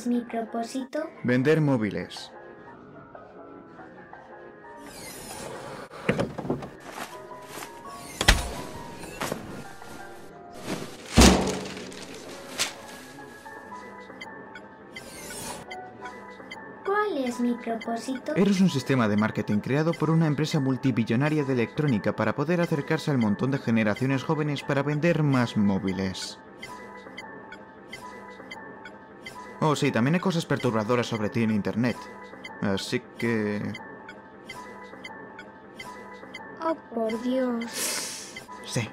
es mi propósito? Vender móviles. ¿Cuál es mi propósito? Eros, un sistema de marketing creado por una empresa multibillonaria de electrónica para poder acercarse al montón de generaciones jóvenes para vender más móviles. Oh, sí, también hay cosas perturbadoras sobre ti en internet. Así que... Oh, por Dios. Sí.